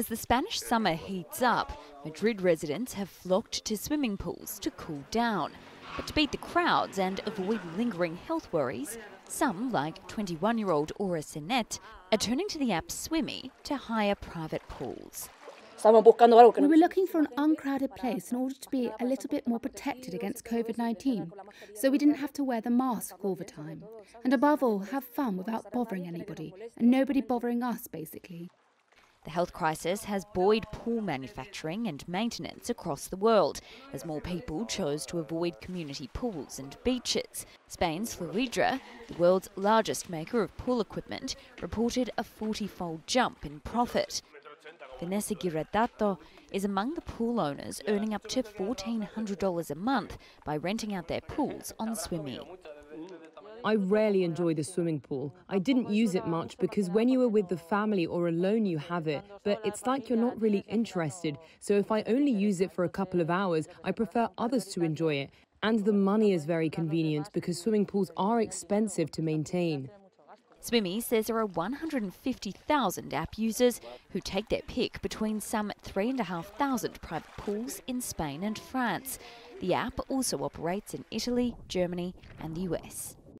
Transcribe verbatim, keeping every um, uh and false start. As the Spanish summer heats up, Madrid residents have flocked to swimming pools to cool down. But to beat the crowds and avoid lingering health worries, some, like twenty-one-year-old Aura Sinet, are turning to the app Swimmy to hire private pools. We were looking for an uncrowded place in order to be a little bit more protected against COVID nineteen, so we didn't have to wear the mask all the time. And above all, have fun without bothering anybody, and nobody bothering us, basically. The health crisis has buoyed pool manufacturing and maintenance across the world, as more people chose to avoid community pools and beaches. Spain's Fluidra, the world's largest maker of pool equipment, reported a forty-fold jump in profit. Vanessa Giratato is among the pool owners earning up to fourteen hundred dollars a month by renting out their pools on Swimmy. I rarely enjoy the swimming pool. I didn't use it much because when you are with the family or alone you have it, but it's like you're not really interested. So if I only use it for a couple of hours, I prefer others to enjoy it. And the money is very convenient because swimming pools are expensive to maintain. Swimmy says there are one hundred fifty thousand app users who take their pick between some three thousand five hundred private pools in Spain and France. The app also operates in Italy, Germany and the U S.